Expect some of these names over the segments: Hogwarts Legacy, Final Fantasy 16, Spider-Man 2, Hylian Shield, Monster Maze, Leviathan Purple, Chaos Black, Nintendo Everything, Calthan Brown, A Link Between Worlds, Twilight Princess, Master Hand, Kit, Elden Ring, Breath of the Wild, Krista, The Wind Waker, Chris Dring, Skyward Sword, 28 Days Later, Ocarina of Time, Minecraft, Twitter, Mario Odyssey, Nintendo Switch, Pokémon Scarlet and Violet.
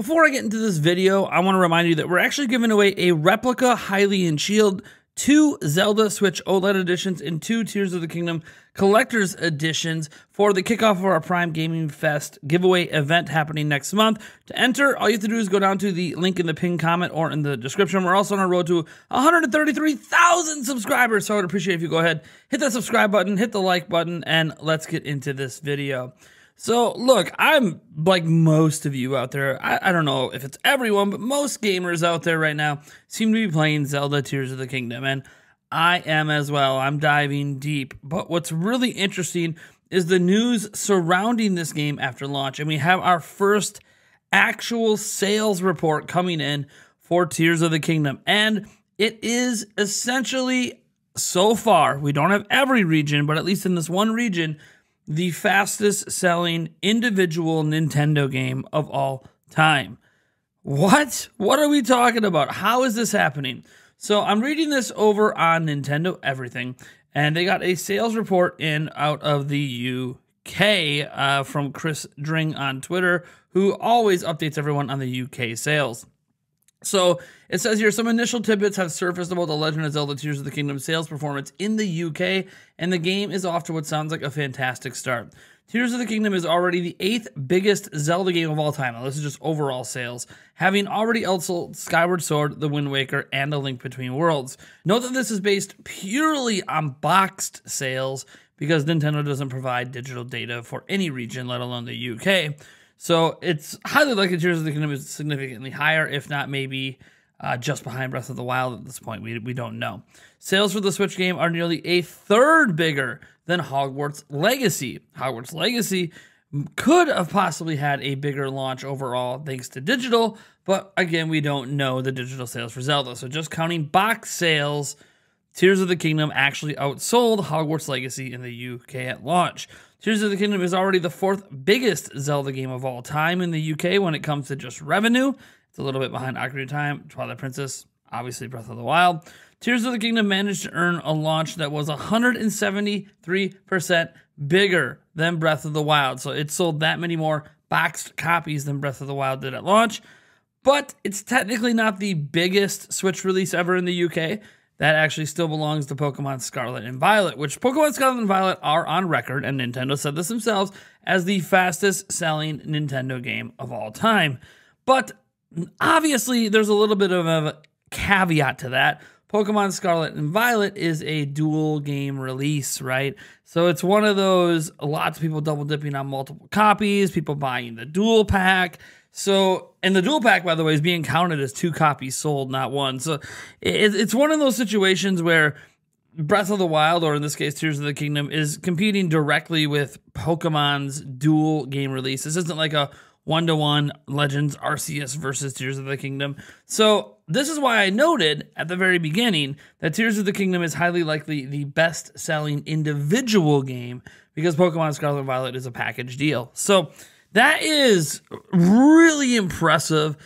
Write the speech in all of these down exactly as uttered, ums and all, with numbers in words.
Before I get into this video, I want to remind you that we're actually giving away a replica Hylian Shield, two Zelda Switch OLED editions, and two Tears of the Kingdom collector's editions for the kickoff of our Prime Gaming Fest giveaway event happening next month. To enter, all you have to do is go down to the link in the pinned comment or in the description. We're also on our road to one hundred thirty-three thousand subscribers, so I would appreciate if you go ahead, hit that subscribe button, hit the like button, and let's get into this video. So look, I'm like most of you out there, I, I don't know if it's everyone, but most gamers out there right now seem to be playing Zelda Tears of the Kingdom, and I am as well. I'm diving deep. But what's really interesting is the news surrounding this game after launch, and we have our first actual sales report coming in for Tears of the Kingdom, and it is essentially, so far, we don't have every region, but at least in this one region, the fastest-selling individual Nintendo game of all time. What? What are we talking about? How is this happening? So I'm reading this over on Nintendo Everything, and they got a sales report in out of the U K uh, from Chris Dring on Twitter, who always updates everyone on the U K sales. So it says here, some initial tidbits have surfaced about The Legend of Zelda Tears of the Kingdom sales performance in the U K, and the game is off to what sounds like a fantastic start. Tears of the Kingdom is already the eighth biggest Zelda game of all time. Now, this is just overall sales, having already outsold Skyward Sword, The Wind Waker, and A Link Between Worlds. Note that this is based purely on boxed sales, because Nintendo doesn't provide digital data for any region, let alone the U K. So it's highly likely Tears of the Kingdom is significantly higher, if not maybe uh, just behind Breath of the Wild at this point. We, we don't know. Sales for the Switch game are nearly a third bigger than Hogwarts Legacy. Hogwarts Legacy could have possibly had a bigger launch overall thanks to digital, but again, we don't know the digital sales for Zelda. So just counting box sales, Tears of the Kingdom actually outsold Hogwarts Legacy in the U K at launch. Tears of the Kingdom is already the fourth biggest Zelda game of all time in the U K when it comes to just revenue. It's a little bit behind Ocarina of Time, Twilight Princess, obviously Breath of the Wild. Tears of the Kingdom managed to earn a launch that was one hundred seventy-three percent bigger than Breath of the Wild. So it sold that many more boxed copies than Breath of the Wild did at launch. But it's technically not the biggest Switch release ever in the U K. That actually still belongs to Pokémon Scarlet and Violet, which Pokémon Scarlet and Violet are on record, and Nintendo said this themselves, as the fastest-selling Nintendo game of all time. But obviously, there's a little bit of a caveat to that. Pokémon Scarlet and Violet is a dual-game release, right? So it's one of those, lots of people double-dipping on multiple copies, people buying the dual pack. So, and the dual pack, by the way, is being counted as two copies sold, not one. So it, it's one of those situations where Breath of the Wild, or in this case, Tears of the Kingdom, is competing directly with Pokemon's dual game release. This isn't like a one-to-one Legends Arceus versus Tears of the Kingdom. So this is why I noted at the very beginning that Tears of the Kingdom is highly likely the best-selling individual game because Pokemon Scarlet and Violet is a package deal. So that is really impressive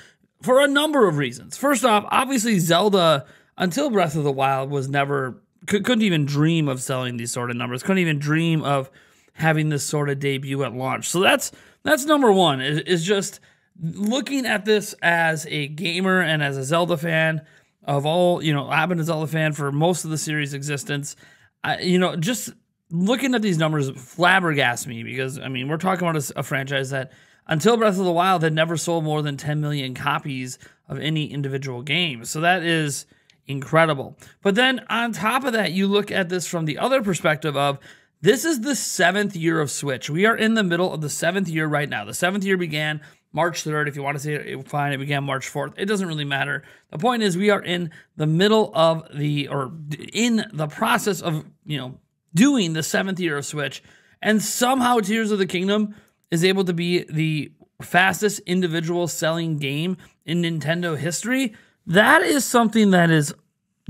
for a number of reasons. First off, obviously Zelda, until Breath of the Wild, was never, couldn't even dream of selling these sort of numbers, couldn't even dream of having this sort of debut at launch. So that's that's number one, is just looking at this as a gamer and as a Zelda fan of all, you know, I've been a Zelda fan for most of the series' existence. I, you know, just looking at these numbers flabbergasts me because, I mean, we're talking about a, a franchise that until Breath of the Wild had never sold more than ten million copies of any individual game. So that is incredible. But then on top of that, you look at this from the other perspective of this is the seventh year of Switch. We are in the middle of the seventh year right now. The seventh year began March third. If you want to say it, fine, it began March fourth. It doesn't really matter. The point is we are in the middle of the, or in the process of, you know, doing the seventh year of Switch, and somehow Tears of the Kingdom is able to be the fastest individual selling game in Nintendo history. That is something that is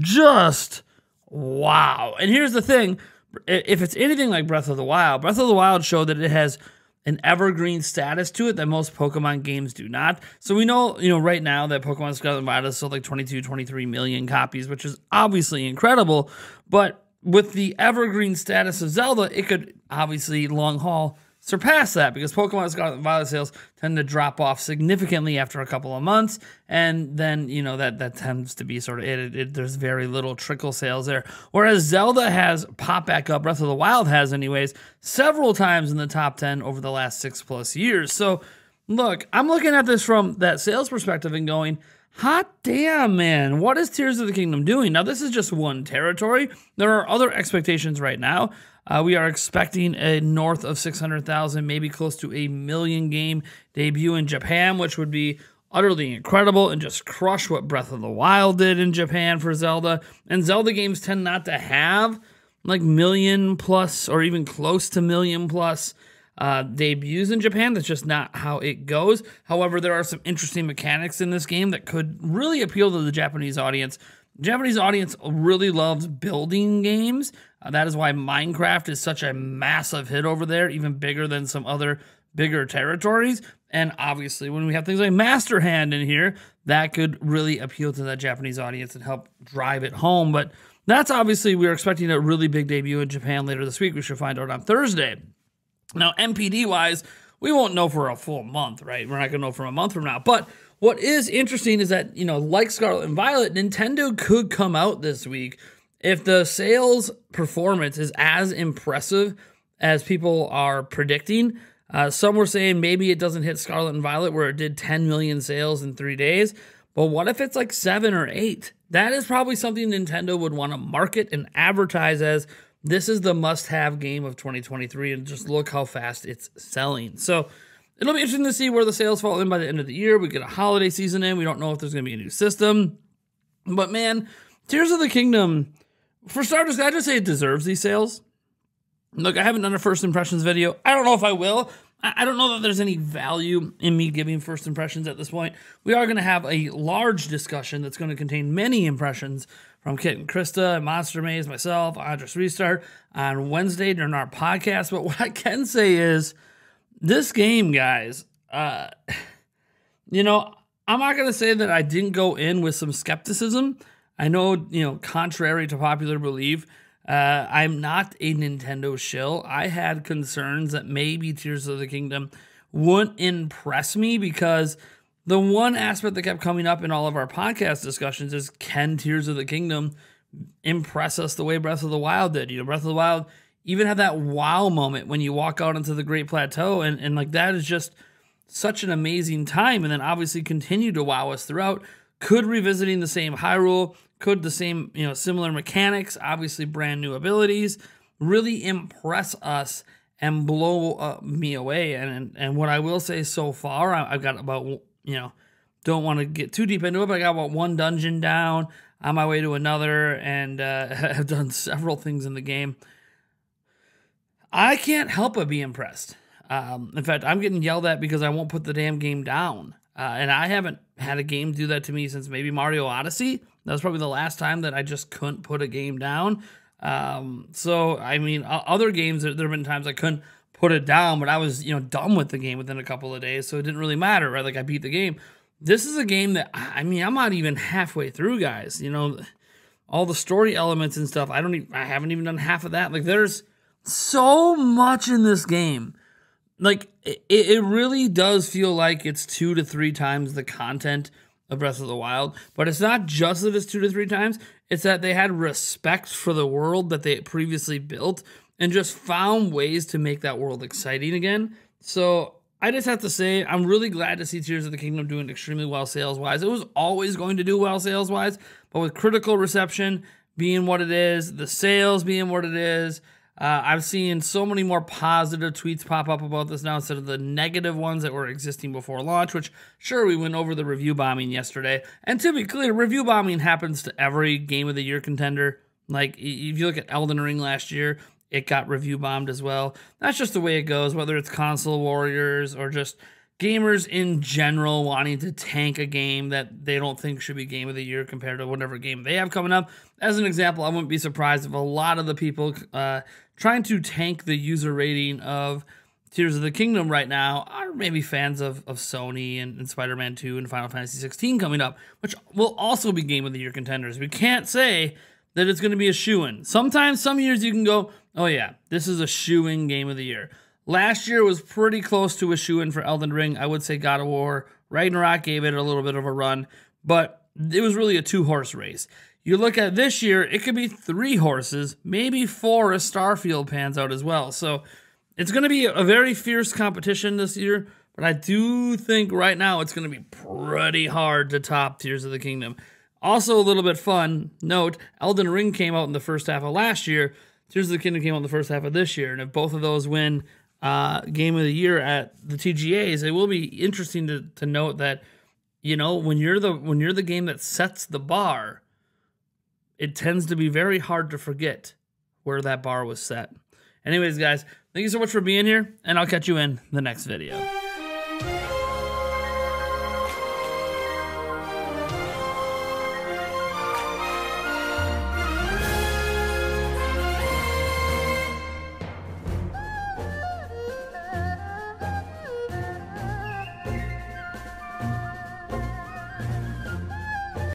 just wow. And here's the thing, if it's anything like Breath of the Wild, Breath of the Wild showed that it has an evergreen status to it that most Pokemon games do not. So we know, you know, right now that Pokemon Scarlet and Violet sold like twenty-two, twenty-three million copies, which is obviously incredible, but with the evergreen status of Zelda, it could obviously long haul surpass that because Pokemon Scarlet and Violet sales tend to drop off significantly after a couple of months, and then, you know, that that tends to be sort of it. it, it there's very little trickle sales there, whereas Zelda has popped back up, Breath of the Wild has anyways, several times in the top ten over the last six plus years. So look, I'm looking at this from that sales perspective and going, hot damn, man, what is Tears of the Kingdom doing? Now, this is just one territory. There are other expectations right now. Uh, we are expecting a north of six hundred thousand, maybe close to a million game debut in Japan, which would be utterly incredible and just crush what Breath of the Wild did in Japan for Zelda. And Zelda games tend not to have like million plus or even close to million plus uh, debuts in Japan. That's just not how it goes. However, there are some interesting mechanics in this game that could really appeal to the Japanese audience. The Japanese audience really loves building games. Uh, that is why Minecraft is such a massive hit over there, even bigger than some other bigger territories. And obviously, when we have things like Master Hand in here, that could really appeal to that Japanese audience and help drive it home. But that's obviously, we're expecting a really big debut in Japan later this week. We should find out on Thursday. Now, M P D-wise, we won't know for a full month, right? We're not going to know for a month from now. But what is interesting is that, you know, like Scarlet and Violet, Nintendo could come out this week if the sales performance is as impressive as people are predicting. Uh, some were saying maybe it doesn't hit Scarlet and Violet where it did ten million sales in three days. But what if it's like seven or eight? That is probably something Nintendo would want to market and advertise as, this is the must-have game of twenty twenty-three, and just look how fast it's selling. So it'll be interesting to see where the sales fall in by the end of the year. We get a holiday season in. We don't know if there's going to be a new system. But, man, Tears of the Kingdom, for starters, I just say it deserves these sales. Look, I haven't done a first impressions video. I don't know if I will. I don't know that there's any value in me giving first impressions at this point. We are going to have a large discussion that's going to contain many impressions from Kit and Krista, Monster Maze, myself, Andres Restart, on Wednesday during our podcast. But what I can say is this game, guys, uh, you know, I'm not going to say that I didn't go in with some skepticism. I know, you know, contrary to popular belief, Uh, I'm not a Nintendo shill. I had concerns that maybe Tears of the Kingdom wouldn't impress me, because the one aspect that kept coming up in all of our podcast discussions is, can Tears of the Kingdom impress us the way Breath of the Wild did? You know, Breath of the Wild even had that wow moment when you walk out onto the Great Plateau, and, and like that is just such an amazing time, and then obviously continued to wow us throughout. Could revisiting the same Hyrule, could the same, you know, similar mechanics, obviously brand new abilities, really impress us and blow uh, me away? And, and and what I will say so far, I, I've got about, you know, don't want to get too deep into it, but I got about one dungeon down, on my way to another, and uh, have done several things in the game. I can't help but be impressed. Um, in fact, I'm getting yelled at because I won't put the damn game down. Uh, and I haven't had a game do that to me since maybe Mario Odyssey. That was probably the last time that I just couldn't put a game down. Um, so, I mean, other games, there have been times I couldn't put it down, but I was, you know, done with the game within a couple of days, so it didn't really matter, right? Like, I beat the game. This is a game that, I mean, I'm not even halfway through, guys. You know, all the story elements and stuff, I don't even, I haven't even done half of that. Like, there's so much in this game. Like, it, it really does feel like it's two to three times the content of Breath of the Wild. But it's not just that it's two to three times. It's that they had respect for the world that they previously built and just found ways to make that world exciting again. So I just have to say, I'm really glad to see Tears of the Kingdom doing extremely well sales-wise. It was always going to do well sales-wise, but with critical reception being what it is, the sales being what it is, Uh, I've seen so many more positive tweets pop up about this now instead of the negative ones that were existing before launch, which, sure, we went over the review bombing yesterday. And to be clear, review bombing happens to every Game of the Year contender. Like, if you look at Elden Ring last year, it got review bombed as well. That's just the way it goes, whether it's console warriors or just gamers in general wanting to tank a game that they don't think should be Game of the Year compared to whatever game they have coming up. As an example, I wouldn't be surprised if a lot of the people uh, trying to tank the user rating of Tears of the Kingdom right now are maybe fans of, of Sony and, and Spider-Man two and Final Fantasy sixteen coming up, which will also be Game of the Year contenders. We can't say that it's going to be a shoo-in. Sometimes, some years you can go, oh yeah, this is a shoo-in Game of the Year. Last year was pretty close to a shoo-in for Elden Ring. I would say God of War Ragnarok gave it a little bit of a run, but it was really a two-horse race. You look at this year, it could be three horses, maybe four if Starfield pans out as well. So it's going to be a very fierce competition this year, but I do think right now it's going to be pretty hard to top Tears of the Kingdom. Also a little bit fun, note, Elden Ring came out in the first half of last year. Tears of the Kingdom came out in the first half of this year, and if both of those win uh, Game of the Year at the T G As, it will be interesting to, to note that, you know, when you're the when you're the game that sets the bar, it tends to be very hard to forget where that bar was set. Anyways, guys, thank you so much for being here, and I'll catch you in the next video.